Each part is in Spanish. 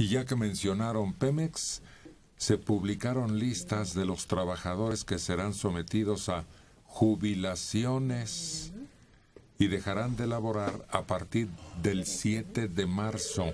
Y ya que mencionaron Pemex, se publicaron listas de los trabajadores que serán sometidos a jubilaciones y dejarán de laborar a partir del 7 de marzo.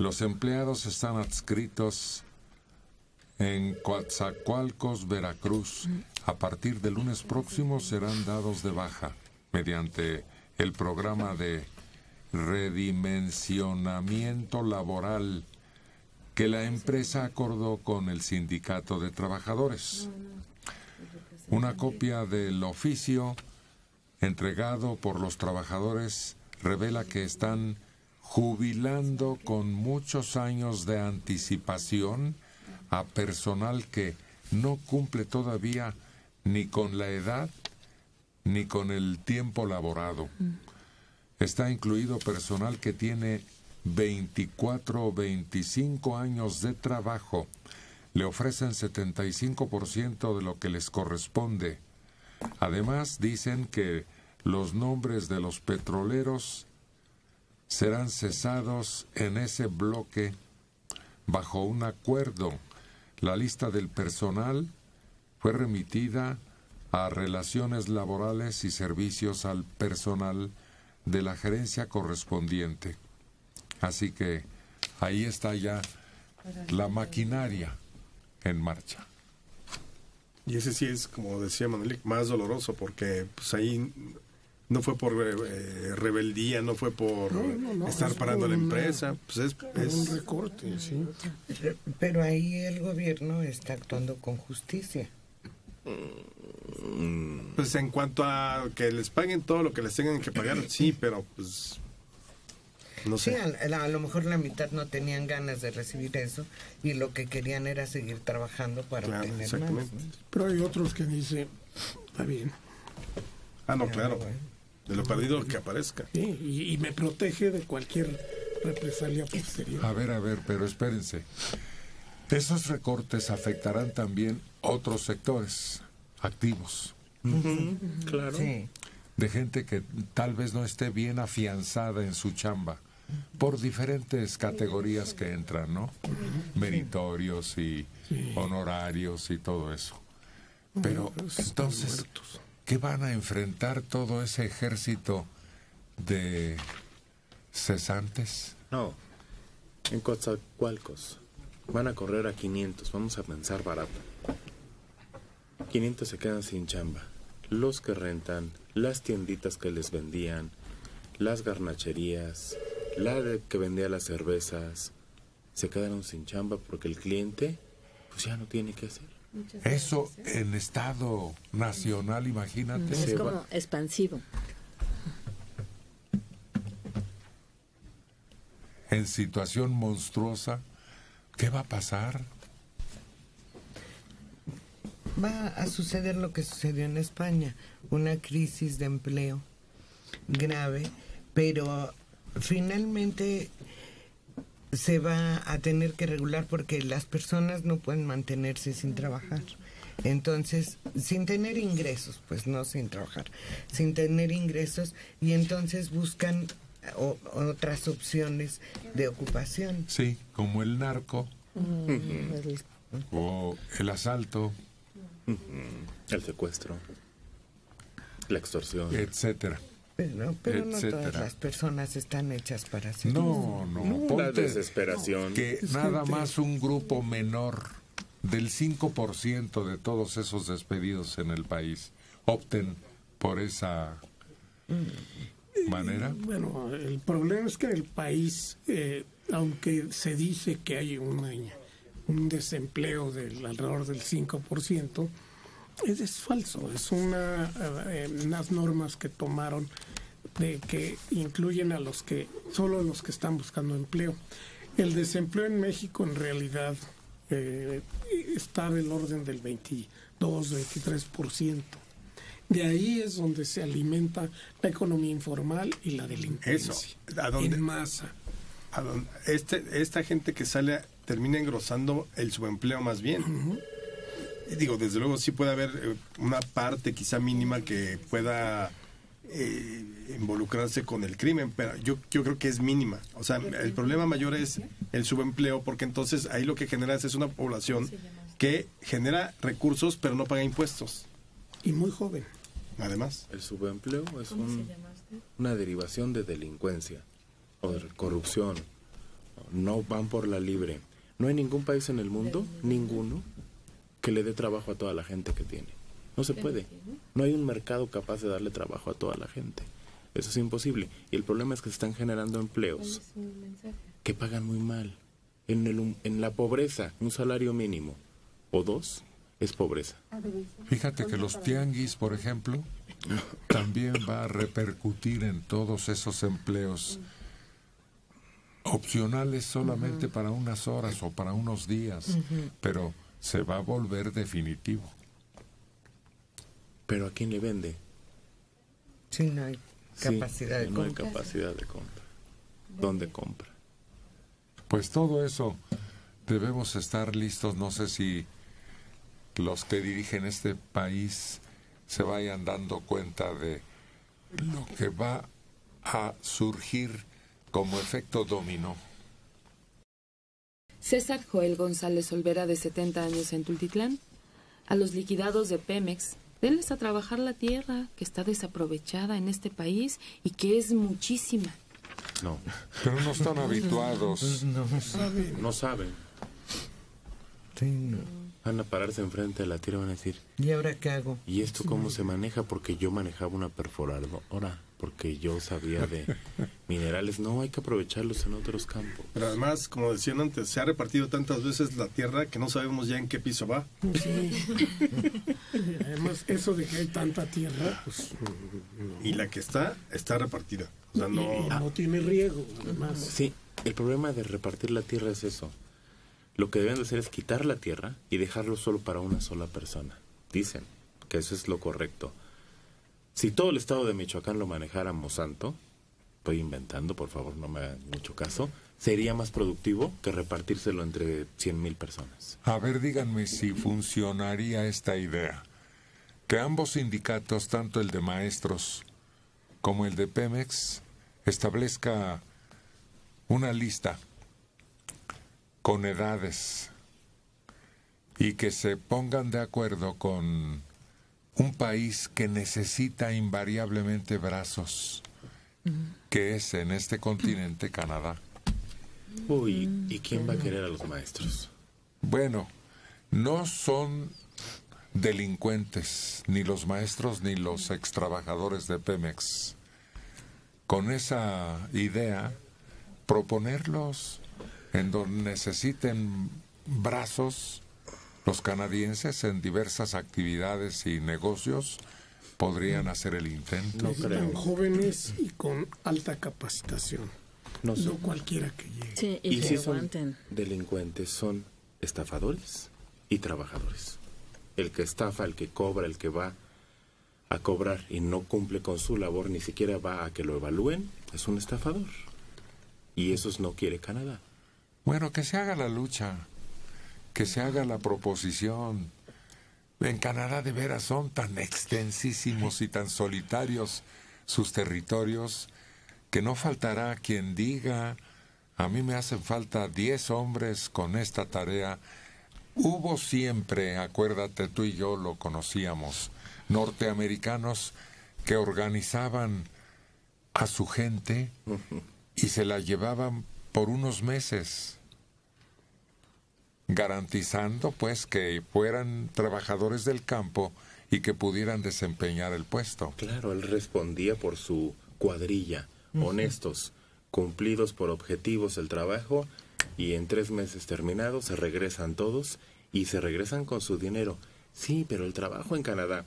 Los empleados están adscritos en Coatzacoalcos, Veracruz. A partir del lunes próximo serán dados de baja mediante el programa de redimensionamiento laboral que la empresa acordó con el sindicato de trabajadores. Una copia del oficio entregado por los trabajadores revela que están jubilando con muchos años de anticipación a personal que no cumple todavía ni con la edad ni con el tiempo laborado. Está incluido personal que tiene 24 o 25 años de trabajo. Le ofrecen 75% de lo que les corresponde. Además, dicen que los nombres de los petroleros serán cesados en ese bloque bajo un acuerdo. La lista del personal fue remitida a Relaciones Laborales y Servicios al Personal de la gerencia correspondiente. Así que ahí está ya la maquinaria en marcha. Y ese sí es, como decía Manuel, más doloroso, porque pues ahí no fue por rebeldía, no fue por estar parando la empresa, pues es un recorte, sí. Pero ahí el gobierno está actuando con justicia. Pues en cuanto a que les paguen todo lo que les tengan que pagar, sí, pero pues no sé. Sí, a lo mejor la mitad no tenían ganas de recibir eso y lo que querían era seguir trabajando para obtener más, ¿no? Pero hay otros que dicen, está bien. Ah, no, claro, de lo perdido que aparezca. Sí, y me protege de cualquier represalia posterior. A ver, pero espérense. Esos recortes afectarán también otros sectores activos. Claro. Sí. De gente que tal vez no esté bien afianzada en su chamba por diferentes categorías que entran, ¿no? Meritorios y honorarios y todo eso. Pero entonces, ¿qué van a enfrentar todo ese ejército de cesantes? No, en Coatzacoalcos van a correr a 500, vamos a pensar barato. 500 se quedan sin chamba. Los que rentan, las tienditas que les vendían, las garnacherías, la que vendía las cervezas, se quedaron sin chamba porque el cliente pues ya no tiene qué hacer. Eso en estado nacional, imagínate. Es como expansivo. En situación monstruosa, ¿qué va a pasar? Va a suceder lo que sucedió en España, una crisis de empleo grave, pero finalmente se va a tener que regular porque las personas no pueden mantenerse sin trabajar. Entonces, sin tener ingresos, pues no sin trabajar, sin tener ingresos, y entonces buscan otras opciones de ocupación. Sí, como el narco, o el asalto, el secuestro, la extorsión, etcétera. Pero no todas las personas están hechas para hacer eso. No, ponte la desesperación. Que nada más un grupo menor del 5% de todos esos despedidos en el país opten por esa manera. Bueno, el problema es que el país, aunque se dice que hay un desempleo del alrededor del 5%, es falso. Es unas normas que tomaron de que incluyen a los que solo los que están buscando empleo. El desempleo en México en realidad está del orden del 22-23%. De ahí es donde se alimenta la economía informal y la delincuencia. Eso, ¿a dónde? En masa. ¿A dónde? Esta gente que sale termina engrosando el subempleo más bien. Digo, desde luego sí puede haber una parte quizá mínima que pueda involucrarse con el crimen, pero yo creo que es mínima. O sea, el problema mayor es el subempleo, porque entonces ahí lo que generas es una población que genera recursos pero no paga impuestos. Y muy joven. Además. El subempleo es una derivación de delincuencia o de corrupción. No van por la libre. No hay ningún país en el mundo, ninguno, que le dé trabajo a toda la gente que tiene. No se puede. No hay un mercado capaz de darle trabajo a toda la gente. Eso es imposible. Y el problema es que se están generando empleos que pagan muy mal. En la pobreza, un salario mínimo o dos es pobreza. Fíjate que los tianguis, por ejemplo, también va a repercutir en todos esos empleos opcionales solamente para unas horas o para unos días, pero se va a volver definitivo. ¿Pero a quién le vende? Sí, no hay capacidad de compra. No hay capacidad de compra. ¿Dónde compra? Pues todo eso debemos estar listos. No sé si los que dirigen este país se vayan dando cuenta de lo que va a surgir como efecto dominó. César Joel González Olvera, de 70 años en Tultitlán. A los liquidados de Pemex, denles a trabajar la tierra que está desaprovechada en este país y que es muchísima. No, pero no están habituados. No saben. Sí, no. Van a pararse enfrente de la tierra y van a decir, ¿y ahora qué hago? ¿Y esto cómo se maneja? Porque yo manejaba una perforadora, porque yo sabía de minerales. No, hay que aprovecharlos en otros campos. Pero además, como decían antes, se ha repartido tantas veces la tierra que no sabemos ya en qué piso va. Sí. Además, eso de que hay tanta tierra, pues, y la que está repartida. O sea, no tiene riego, además. Sí, el problema de repartir la tierra es eso. Lo que deben de hacer es quitar la tierra y dejarlo solo para una sola persona. Dicen que eso es lo correcto. Si todo el estado de Michoacán lo manejara Monsanto, estoy inventando, por favor, no me hagan mucho caso, sería más productivo que repartírselo entre 100,000 personas. A ver, díganme si funcionaría esta idea. Que ambos sindicatos, tanto el de maestros como el de Pemex, establezca una lista con edades y que se pongan de acuerdo con un país que necesita invariablemente brazos, que es en este continente Canadá. Uy, ¿y quién va a querer a los maestros? Bueno, no son delincuentes, ni los maestros ni los extrabajadores de Pemex. Con esa idea, proponerlos en donde necesiten brazos. Los canadienses en diversas actividades y negocios podrían hacer el intento. Necesitan jóvenes y con alta capacitación. No cualquiera que llegue. Sí, y si son delincuentes, son estafadores y trabajadores. El que estafa, el que cobra, el que va a cobrar y no cumple con su labor, ni siquiera va a que lo evalúen, es un estafador. Y eso no quiere Canadá. Bueno, que se haga la lucha, que se haga la proposición. En Canadá de veras son tan extensísimos y tan solitarios sus territorios que no faltará quien diga, a mí me hacen falta 10 hombres con esta tarea. Hubo siempre, acuérdate, tú y yo lo conocíamos, norteamericanos que organizaban a su gente y se la llevaban por unos meses, garantizando pues que fueran trabajadores del campo y que pudieran desempeñar el puesto. Claro, él respondía por su cuadrilla, honestos, cumplidos por objetivos el trabajo, y en 3 meses terminado se regresan todos y se regresan con su dinero. Sí, pero el trabajo en Canadá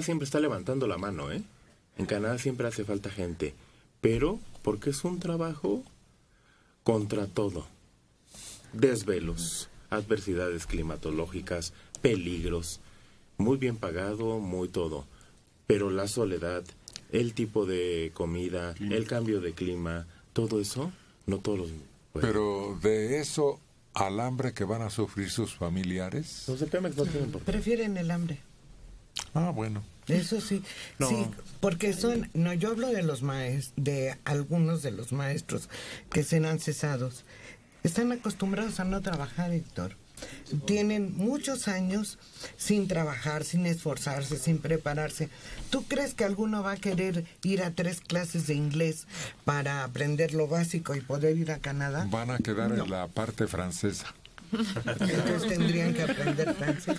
siempre está levantando la mano, ¿eh? En Canadá siempre hace falta gente, pero porque es un trabajo contra todo. Desvelos, adversidades climatológicas, peligros, muy bien pagado, muy todo. Pero la soledad, el tipo de comida, el cambio de clima, todo eso, no todos los pueden. Pero de eso al hambre que van a sufrir sus familiares. Los de Pemex no tienen por qué. Prefieren el hambre. Ah, bueno. Eso sí, no. Sí, porque son, no, yo hablo de los maestros, de algunos de los maestros que serán cesados, están acostumbrados a no trabajar, Héctor. Tienen muchos años sin trabajar, sin esforzarse, sin prepararse. ¿Tú crees que alguno va a querer ir a 3 clases de inglés para aprender lo básico y poder ir a Canadá? Van a quedar no. en la parte francesa. Entonces tendrían que aprender francés.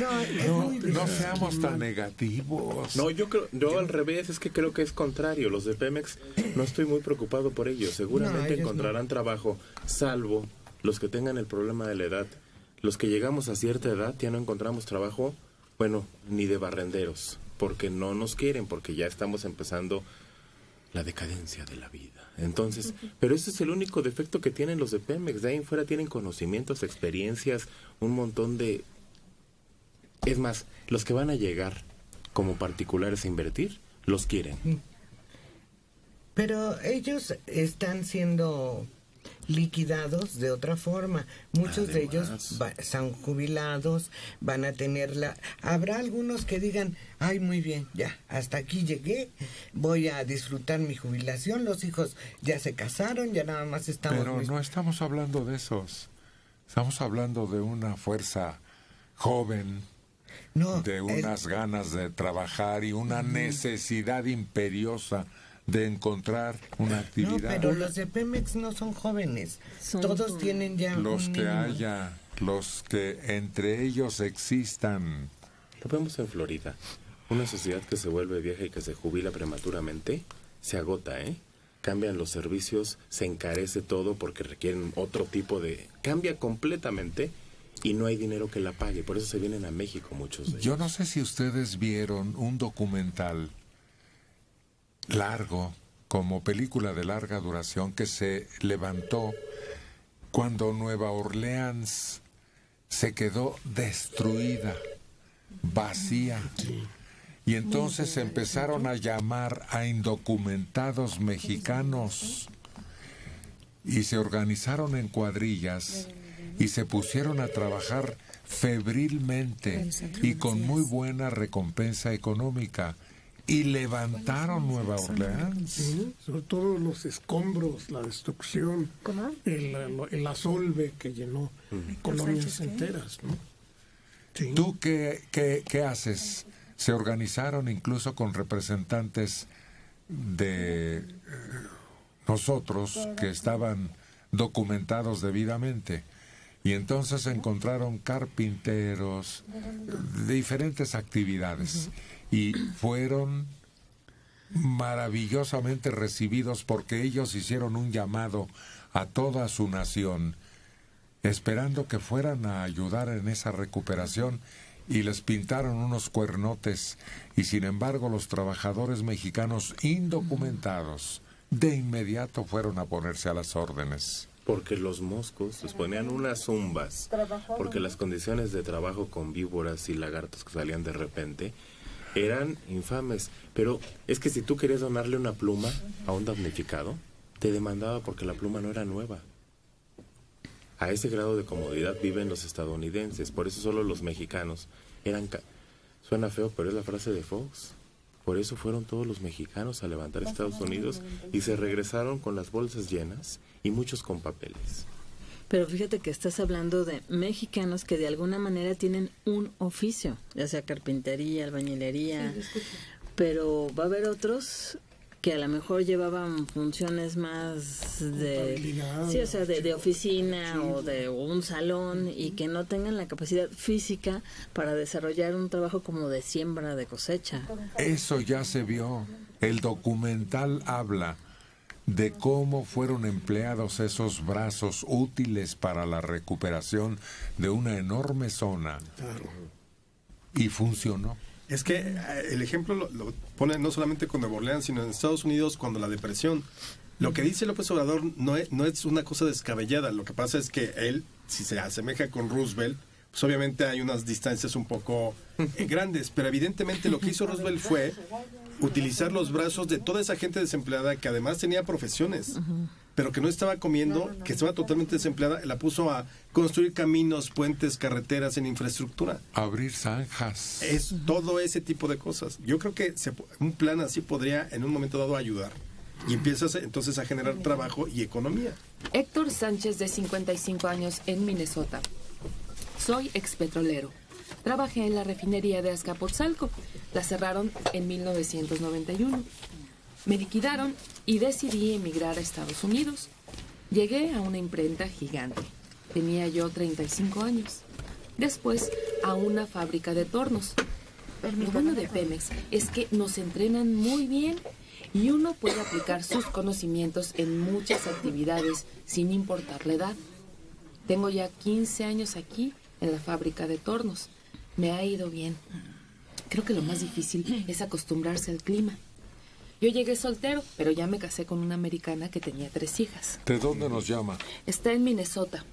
No, es muy difícil. No seamos tan negativos. No, yo creo, yo al revés, es que creo que es contrario. Los de Pemex, no estoy muy preocupado por ellos. Seguramente no, encontrarán no. trabajo, salvo los que tengan el problema de la edad. Los que llegamos a cierta edad ya no encontramos trabajo, bueno, ni de barrenderos, porque no nos quieren, porque ya estamos empezando la decadencia de la vida. Entonces, pero ese es el único defecto que tienen los de Pemex. De ahí en fuera tienen conocimientos, experiencias, un montón de... Es más, los que van a llegar como particulares a invertir, los quieren. Pero ellos están siendo liquidados de otra forma. Muchos de ellos son jubilados, van a tener la... Habrá algunos que digan, ay, muy bien, ya, hasta aquí llegué, voy a disfrutar mi jubilación, los hijos ya se casaron, ya nada más estamos... Pero no estamos hablando de esos, estamos hablando de una fuerza joven, no, de unas ganas de trabajar y una necesidad imperiosa de encontrar una actividad. No, pero los de Pemex no son jóvenes. Son todos tienen ya los que haya, los que entre ellos existan. Lo vemos en Florida. Una sociedad que se vuelve vieja y que se jubila prematuramente, se agota, ¿eh? Cambian los servicios, se encarece todo porque requieren otro tipo de... Cambia completamente y no hay dinero que la pague. Por eso se vienen a México muchos de ellos. Yo no sé si ustedes vieron un documental largo, como película de larga duración, que se levantó cuando Nueva Orleans se quedó destruida, vacía. Y entonces empezaron a llamar a indocumentados mexicanos y se organizaron en cuadrillas y se pusieron a trabajar febrilmente y con muy buena recompensa económica. Y levantaron Nueva Orleans. Sí, sobre todo los escombros, la destrucción, el asolve que llenó colonias enteras, ¿no? Sí. ¿Tú qué haces? Se organizaron incluso con representantes de nosotros que estaban documentados debidamente. Y entonces encontraron carpinteros, diferentes actividades. Y fueron maravillosamente recibidos porque ellos hicieron un llamado a toda su nación, esperando que fueran a ayudar en esa recuperación, y les pintaron unos cuernotes. Y sin embargo, los trabajadores mexicanos indocumentados de inmediato fueron a ponerse a las órdenes. Porque los moscos les ponían unas zumbas, porque las condiciones de trabajo con víboras y lagartos que salían de repente eran infames. Pero es que si tú querías donarle una pluma a un damnificado, te demandaba porque la pluma no era nueva. A ese grado de comodidad viven los estadounidenses. Por eso solo los mexicanos eran... Suena feo, pero es la frase de Fox. Por eso fueron todos los mexicanos a levantar Estados Unidos y se regresaron con las bolsas llenas y muchos con papeles. Pero fíjate que estás hablando de mexicanos que de alguna manera tienen un oficio, ya sea carpintería, albañilería, sí, pero va a haber otros que a lo mejor llevaban funciones más de, sí, o sea, de oficina, sí, o de un salón, y que no tengan la capacidad física para desarrollar un trabajo como de siembra, de cosecha. Eso ya se vio. El documental habla de cómo fueron empleados esos brazos útiles para la recuperación de una enorme zona. Claro. Y funcionó. Es que el ejemplo lo pone no solamente con Nueva Orleans, sino en Estados Unidos cuando la depresión. Lo que dice López Obrador no es una cosa descabellada. Lo que pasa es que él, si se asemeja con Roosevelt, pues obviamente hay unas distancias un poco grandes. Pero evidentemente lo que hizo Roosevelt fue utilizar los brazos de toda esa gente desempleada que además tenía profesiones. pero que no estaba comiendo, que estaba totalmente desempleada, la puso a construir caminos, puentes, carreteras, en infraestructura. Abrir zanjas. Es todo ese tipo de cosas. Yo creo que un plan así podría en un momento dado ayudar. Y empiezas entonces a generar trabajo y economía. Héctor Sánchez, de 55 años, en Minnesota. Soy expetrolero. Trabajé en la refinería de Azcapotzalco. La cerraron en 1991. Me liquidaron y decidí emigrar a Estados Unidos. Llegué a una imprenta gigante. Tenía yo 35 años. Después, a una fábrica de tornos. Lo bueno de Pemex es que nos entrenan muy bien y uno puede aplicar sus conocimientos en muchas actividades sin importar la edad. Tengo ya 15 años aquí en la fábrica de tornos. Me ha ido bien. Creo que lo más difícil es acostumbrarse al clima. Yo llegué soltero, pero ya me casé con una americana que tenía 3 hijas. ¿De dónde nos llama? Está en Minnesota.